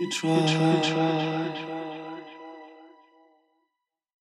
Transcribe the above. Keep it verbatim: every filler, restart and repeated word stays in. You tried, you tried, you tried.